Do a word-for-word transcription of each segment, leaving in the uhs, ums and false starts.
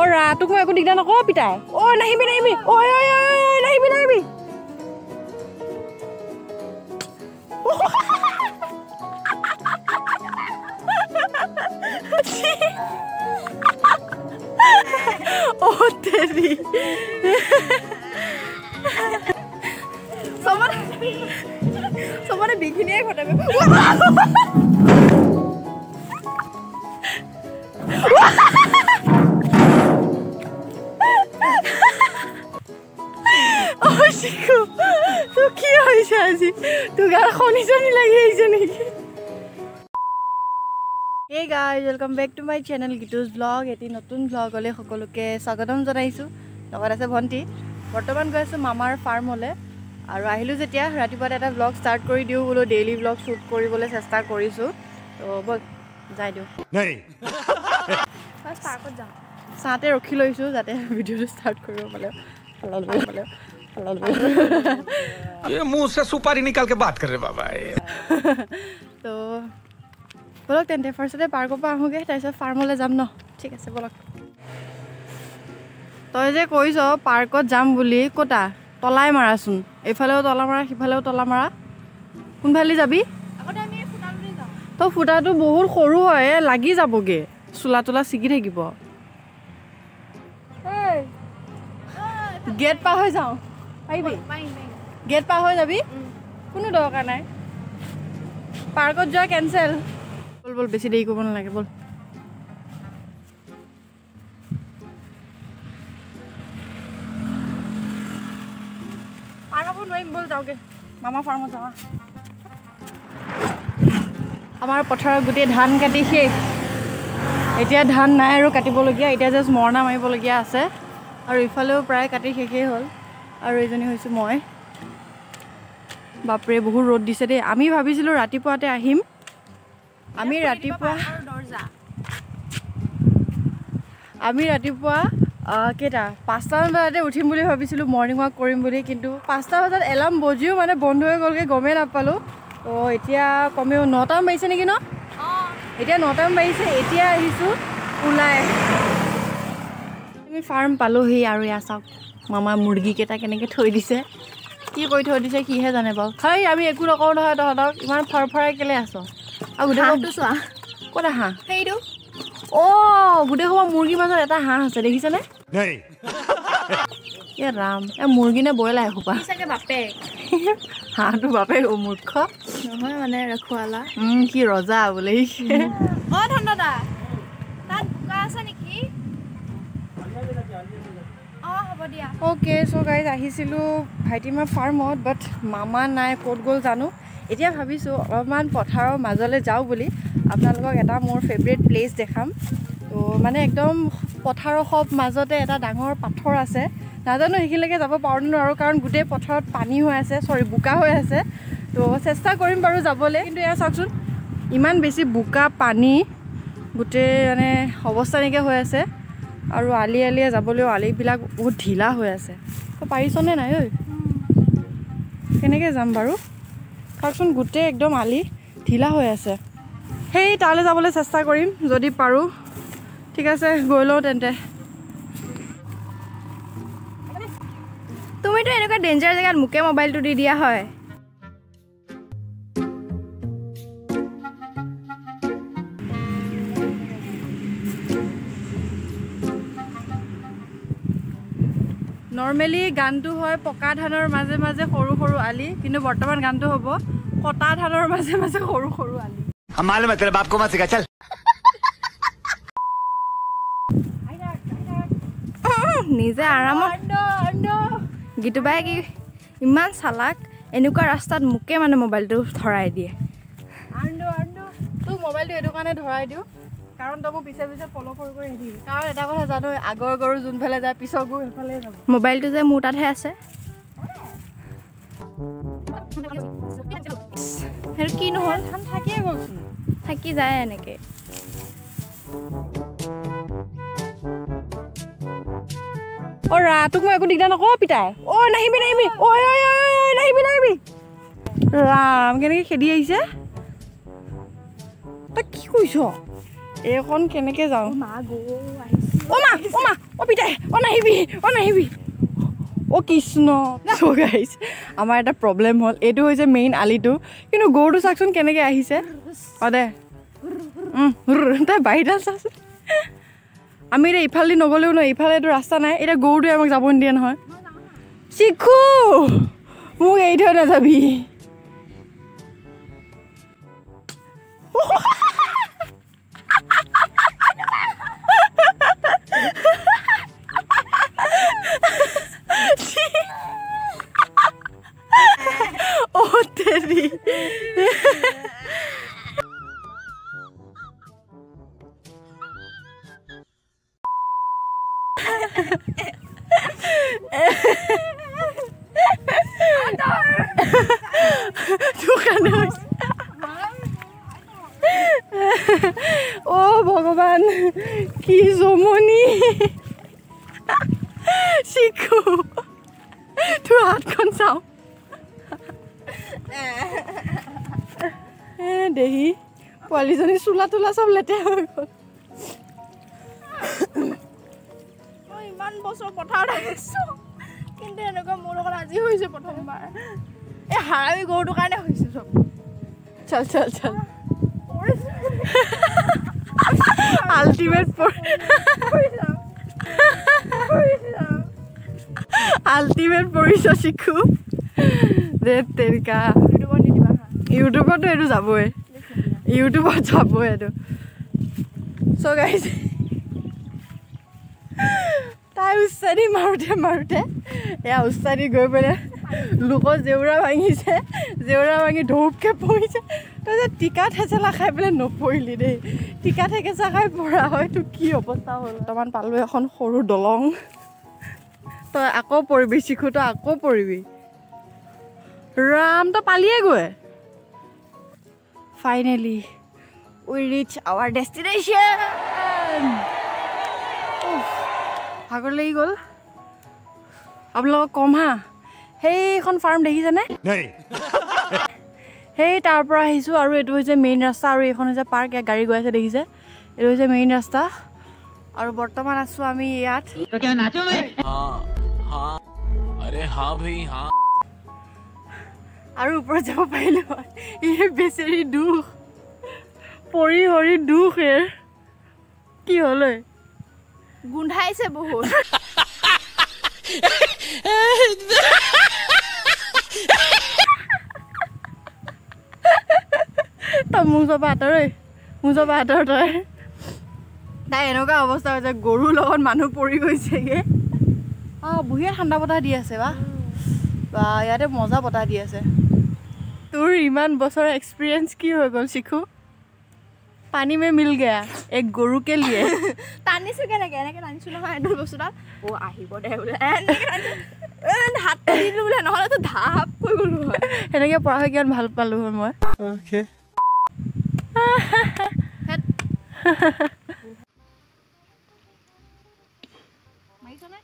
अरा तुक मैं दिगदार नक पिताय ओ नाहिबि नाहिबि ओ ओ ओ नाहिबि नाहिबि ओ तेरी समर समर बिखिनिया घटा में Hey guys, welcome back to my channel Gitu's Vlog। एटी नतुन ब्लग ले सकलोके स्वागतम जनाइसु। नगर आसे भंटी बर्तमान गयसु मामार फार्म होले आरो आहिलु जेतिया रातिपा एटा ब्लग स्टार्ट करि दिउ बोलो डेली ब्लग शूट करिबोले चेष्टा करिसु। तो बस जाय दिउ नहीं बस पाकत जा साथे रखि लइसु जाते भिडियो स्टार्ट करिबो बोले हलाल बोले ये मुंह से सुपारी निकाल के बात कर रहे बाबा तो बोलक तेंते फर्स्टते पार्क पा आहुगे तैसे फार्मले जाम न ठीक আছে बोलक तय जे কইছ পার্কত যাম বুলি কোটা তলাই মারাছুন এফালেও তলা মারা সিফালেও তলা মারা কোন ফালি যাবি আগতে আমি ফুটালুৰি যাও তো ফুটাটো বহুত সৰু হয় লাগি যাবগে চুলা তুলা সিগি থাকিব এই গেট পা হৈ যাও आइबी गेट पा हो जाबी कोनो दरकार नाय पार्क जा कैंसिल बोल बोल बेसी देई कोबन लागे बोल पाराबो नय बोल जाओगे मामा फार्म जावा हमार पथार गुटे धान काटी शेष एटा धान नाय आरो काटिबो लगिया एटा जस्ट मरना मारिबो लगिया आसे आरो इफालेओ प्राय काटी शेषै होल और एजनी होइसु मय बापरे बहुत रोड दिसे दे आमी भाबिसिलु रातिपुवाते आहिम आमी रातिपुवा दर्जा आमी रातिपुवा केटा पाँचटा बजाते उठिम বুলি भाबिसिलु मर्निङ वाक करिम বুলি किन्तु पाँचटा बजात एलार्म बजियो माने बन्द হৈ গলকে গमे नापालो तो এতিয়া কমেও নটা বাজিছে নেকি ন অ এতিয়া নটা বাজিছে এতিয়া আহিছো উলাই আমি ফার্ম পালো হি আৰু ইয়াসা मामा मुर्गी केटा केनेके थई दिसे की कय थई दिसे की हे जाने बाउ खै आमी एकु नकौ न तहतक इमान फरफराय केले आसो आ गुडे हटु सुआ कोडा हा हेइदो ओ गुडे हो मुर्गी माजर एटा हा आसे देखिसे ने नै ए राम ए मुर्गी ने बोयला होपा दिसके बापे हा तो बापे ओ मूर्ख नहय माने रखवाला हम की रजा बोले ओ धन्नदा तात बुका आसे नेकी ओके सो गाइज आहिसिलु भाइटिमा फार्मत बट मामा नाय कोट गोल जानो एटा भाबिसु अलमान पथार माजले जाऊ बोली आपनालगक एटा मोर फेभरेट प्लेस देखाम तो माने एकदम पथार खब माजते एटा डांगर पाथर आसे नाजानो हिखिलेके जाबो पाउन आरो कारण गुटे पथरत पानी होय आसे सॉरी बुका होय आसे तो चेष्टा करिम बारु जाबले किन्तु या साक्षुन इमान बेसी बुका पानी गुटे माने अवस्था नेके होय आसे और आलि आलिया जाबले आलि बिलाक बहुत ढिला हो आसे तो पारिसने नाय ओय केनेके जाम बारु काखन गुटे एकदम आलि ढिला हो आसे हेइ ताले जाबले चेष्टा करिम जदि पारु ठीक आसे गयलो तेंते तुमि तो एनका डेंजर जगात मुके मोबाइल तो दि दिया होय नर्मेली गानटू होय पका धानर माजे माजे खरु खरु आली किन्तु वर्तमान गानटू होबो कटा धानर माजे माजे खरु खरु आली हम मालूम है तेरे बाप को मत सिखा चल निजे आराम गीतु बाय कि इमान सालाक एनुका रास्तात मुके माने मोबाइल तो धराय दिए आंडो आंडो तू मोबाइल तो एदो काने धराय दिउ कारण तब पिसे पिसे फलो कर कर हेदि कारण एटा কথা জানো আগৰ গৰু যোন ফেলে যায় পিছৰ গৰু ফেলে যাব মোবাইলটো যে মোটাত হে আছে হেৰ কি নহল খান থাকি গলছুন থাকি যায় এনেকে অৰা তুক মই একো দিগদাৰ নক পিতাই অ নাহিবি নাহিবি ঐ ঐ ঐ নাহিবি নাহিবি ৰাম কেনেকে খেদি আইছে তা কি কইছ एकोन केनेके जाऊ मा गो आइसी ओ मा ओ मा পিতাই অনাহিবি অনাহিবি ও কৃষ্ণ। সো গাইজ আমার এটা প্রবলেম হল, এইটো হইছে মেইন আলিটো, কিন্তু গৰুটো চাকচোন কেনেকৈ আহিছে। অ দে তাই বাহিৰডাল চাচোন। আমি এতিয়া ইফালেদি নগ'লেও ন, ইফালে এইটো ৰাস্তা নাই, এতিয়া গৰুটোৱে আমাক যাব নিদিয়ে নহয়। শিখু মোক এৰি থৈ নাযাবি। ও ভগবান কি জমনি। শিখু তোৰ হাতখন চাওঁ দেহি, পোৱালিজনী চোলা তোলা চব লেতেৰা হৈ গ'ল। ইমান বছৰ পথাৰত আহিছো কিন্তু এনেকুৱা মোৰ লগত আজি হৈছে প্ৰথমবাৰ। এই হাৰামি গৰুটোৰ কাৰণে হৈছে চব। চল চল চল আল্টিমেট আল্টিমেট পৰিছ শিখু। দে তেৰিকা ইউটিউবতো এইটো যাবই, ইউটিউবত যাবই এইটো। চ' গাইজ তাই উচ্চাৰি মাৰোঁতে মাৰোঁতে এয়া উচ্চাৰি গৈ পেলাই লোকৰ জেউৰা ভাঙিছে, জেউৰা ভাঙি ধূপকৈ পৰিছে। তাৰপিছত টিকা থেচেলা খাই পেলাই নপৰিলি দেই, টিকা থেকেচা খাই পৰা হয়তো কি অৱস্থা হ'ল। বৰ্তমান পালোঁ এখন সৰু দলং। তই আকৌ পৰিবি শিখু, তই আকৌ পৰিবি। ৰাম তই পালিয়ে গৈ। Finally, we reach our destination. ভাগৰ লাগি গ'ল। আপোনালোকক কম হা, সেইখন ফাৰ্ম দেখিছেনে? সেই তাৰ পৰা আহিছোঁ আৰু এইটো হৈছে মেইন ৰাস্তা আৰু এইখন হৈছে পাৰ্ক। ইয়াত গাড়ী গৈ আছে দেখিছে, এইটো হৈছে মেইন ৰাস্তা। আৰু বৰ্তমান আছোঁ আমি ইয়াত। আৰু ওপৰত যাব পাৰিলোঁ হয়। এই বেচেৰি দুখ পৰি হৰি দুখ এৰ কি হ'লে গোন্ধাইছে বহুত। তই মোৰ ওচৰৰ পৰা আঁতৰই, মোৰ ওচৰৰ পৰা আঁতৰ তই। তাই এনেকুৱা অৱস্থা হৈছে, গৰুৰ লগত মানুহ পৰি গৈছেগৈ। অঁ বঢ়িয়া ঠাণ্ডা বতাহ দি আছে বা বা ইয়াতে মজা বতাহ দি আছে। তোৰ ইমান বছৰৰ এক্সপিৰিয়েঞ্চ কি হৈ গ'ল শিখু? पानी में मिल गया एक गोरू के लिए। টানিছো কেনেকৈ? এনেকৈ টানিছো নহয় এইটো বস্তুডাল। অ আহিব দে বোলে হাত দিলোঁ বোলে, নহ'লেতো ধাপ হৈ গ'ল হয়। সেনেকৈ পৰা হয় কিমান ভাল পালোঁ হয় মই। অ'কে মাৰিছনে?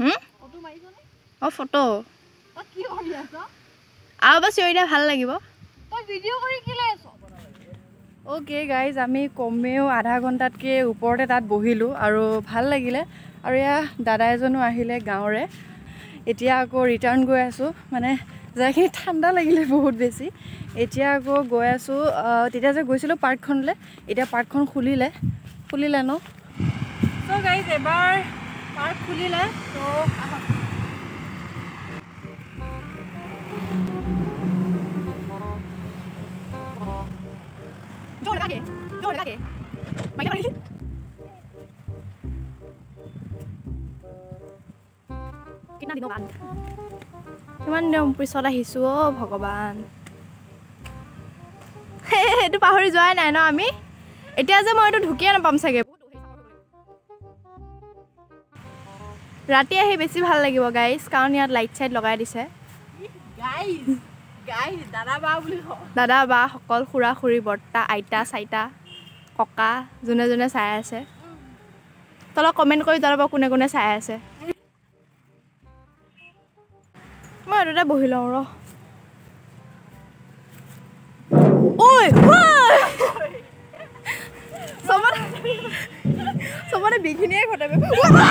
হুম ফটো মাৰিছনে? অ ফটো তই কি কৰি আছ? আৰু বাছ চিঞৰিলে ভাল লাগিব। তই ভিডিঅ' কৰি কি লৈ আছ? অ'কে গাইজ আমি কমেও আধা ঘণ্টাতকৈ ওপৰতে তাত বহিলোঁ আৰু ভাল লাগিলে। আৰু এয়া দাদা এজনো আহিলে গাঁৱৰে। এতিয়া আকৌ ৰিটাৰ্ণ গৈ আছোঁ, মানে জেগাখিনি ঠাণ্ডা লাগিলে বহুত বেছি। এতিয়া আকৌ গৈ আছোঁ, তেতিয়া যে গৈছিলোঁ পাৰ্কখনলৈ, এতিয়া পাৰ্কখন খুলিলে খুলিলে ন। চ' গাইজ এবাৰ পাৰ্ক খুলিলে ত' কিমান দিনৰ পিছত আহিছোঁ অ ভগৱান। সেইটো পাহৰি যোৱাই নাই ন আমি। এতিয়া যে মই এইটো ঢুকিয়ে নাপাম চাগে। ৰাতি আহি বেছি ভাল লাগিব গাইজ, কাৰণ ইয়াত লাইট চাইট লগাই দিছে। দাদা বা বুলি দাদা বা সকল খুৰা খুৰী বৰ্তা আইতা চাইতা ককা যোনে যোনে চাই আছে, তলত কমেণ্ট কৰি জনাব কোনে কোনে চাই আছে। মই এইটোতে বহি লওঁ ৰ। ঐ सबने बिघिनिया घटाबे की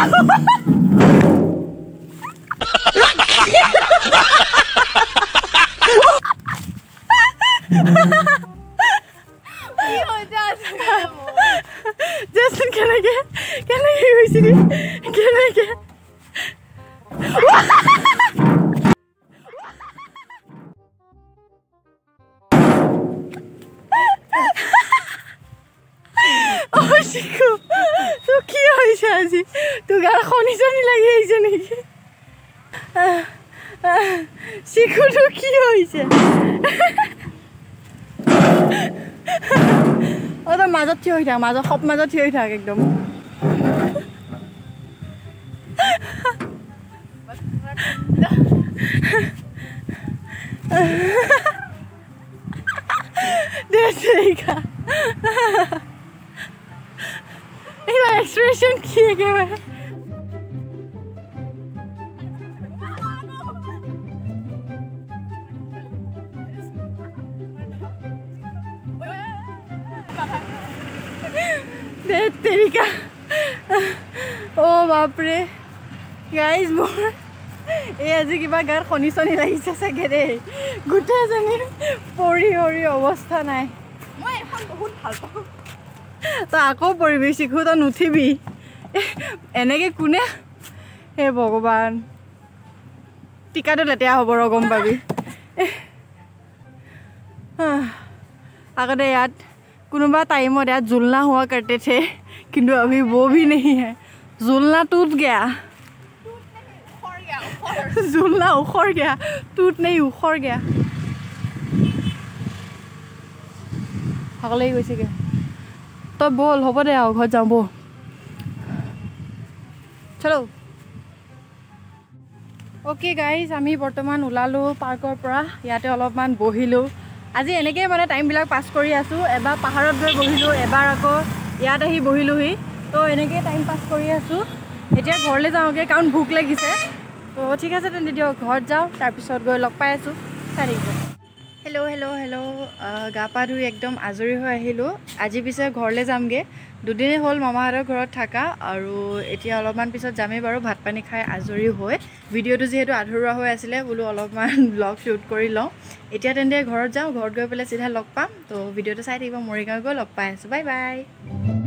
हो जात जैसन कहने के कहने के होइसी कहने के ओशिको तो की होइछ आज तू गार खनी जनी लगी आइछ ने की शिको तो की होइछ ओ तो माजत ठिय হৈ থাক মাজত সব মাজত ঠিয় হৈ থাক একদম দেশেইকা এইবা এক্সপ্রেশন কি একেবারে तेरी का ओ बाप रे गाइस मोर ए आज किबा गार खनि सनि लागिसे सके रे गुटे जने परि हरि अवस्था नाय মই এখন বহুত ভাল পাও তো আকো পৰিবেশি খুত নুথিবি এনেকে কোনে হে ভগবান টিকাটো লতিয়া হব ৰ গম পাবি আগতে ইয়াত कुनबा टाइम और यार झूलना हुआ करते थे किंतु अभी वो भी नहीं है। झूलना टूट गया झूलना उखड़ गया टूट नहीं उखड़ गया अगले ही गए तो बोल हो दे घर जाऊँ बो चलो ओके गाइज आमी बर्तमान उलालो पार्कर परा याते अलपमान बहिलो आज एनेके मैं टाइम बिलाक पास करी आसो एबार पहाड़त गई बहिलो एबार आको यात आही बहिलोही तो एनेके टाइम पास करी आसो एटा घरले जाओगे कारण भूख लागिसे तो ठीक आसे तेन दियो घर जाओ तार पिसत गई लग पाइ आसो सारी हेलो हेलो हेलो गापा धुई एकदम आजरी हो आहिलो आजि पिसे घरले जामगे दुदिने होल मामाहर घर थाका और एटा अलपमान पिसत जामे बारो भात पानी खाय आजरी होय भिडिओ जेहेतु आधरुवा होय आसिले बोलू अलपमान ब्लॉग शूट करि लौ एतिया तेंदे घर जाओ घर गई पे सीधा लग पाम तो भिडिओ चाई थाकिबा मरिगांव गई लग पाइ आसो बाय बाय।